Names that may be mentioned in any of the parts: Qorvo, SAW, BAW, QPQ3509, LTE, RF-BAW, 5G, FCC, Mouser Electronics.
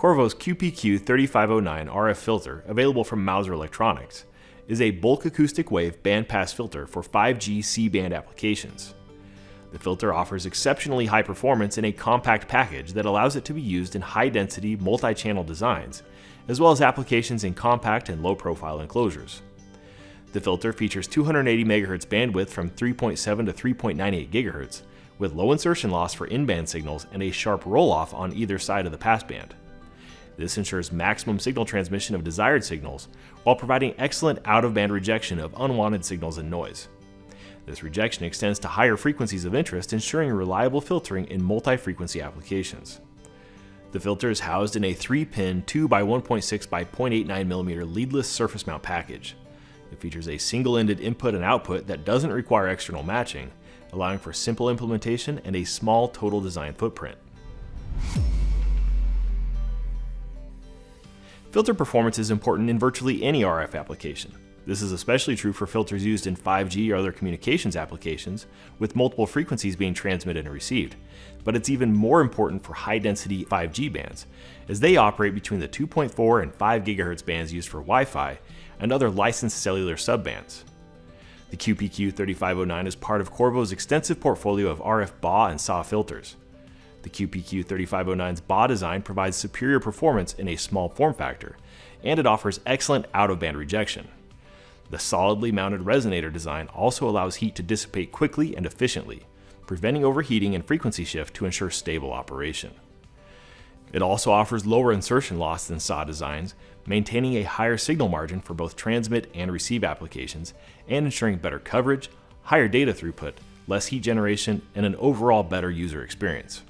Qorvo's QPQ3509 RF filter, available from Mouser Electronics, is a bulk acoustic wave bandpass filter for 5G C-band applications. The filter offers exceptionally high performance in a compact package that allows it to be used in high-density, multi-channel designs, as well as applications in compact and low-profile enclosures. The filter features 280 MHz bandwidth from 3.7 to 3.98 GHz, with low insertion loss for in-band signals and a sharp roll-off on either side of the passband. This ensures maximum signal transmission of desired signals, while providing excellent out-of-band rejection of unwanted signals and noise. This rejection extends to higher frequencies of interest, ensuring reliable filtering in multi-frequency applications. The filter is housed in a 3-pin 2x1.6x0.89mm leadless surface mount package. It features a single-ended input and output that doesn't require external matching, allowing for simple implementation and a small total design footprint. Filter performance is important in virtually any RF application. This is especially true for filters used in 5G or other communications applications, with multiple frequencies being transmitted and received. But it's even more important for high-density 5G bands, as they operate between the 2.4 and 5 GHz bands used for Wi-Fi and other licensed cellular subbands. The QPQ3509 is part of Qorvo's extensive portfolio of RF-BAW and SAW filters. The QPQ3509's BAW design provides superior performance in a small form factor, and it offers excellent out-of-band rejection. The solidly mounted resonator design also allows heat to dissipate quickly and efficiently, preventing overheating and frequency shift to ensure stable operation. It also offers lower insertion loss than SAW designs, maintaining a higher signal margin for both transmit and receive applications, and ensuring better coverage, higher data throughput, less heat generation, and an overall better user experience.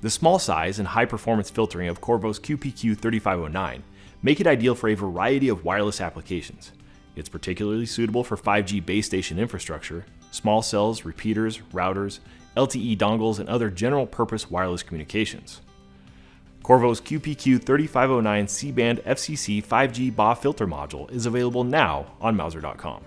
The small size and high-performance filtering of Qorvo's QPQ3509 make it ideal for a variety of wireless applications. It's particularly suitable for 5G base station infrastructure, small cells, repeaters, routers, LTE dongles, and other general-purpose wireless communications. Qorvo's QPQ3509 C-band FCC 5G BAW filter module is available now on Mouser.com.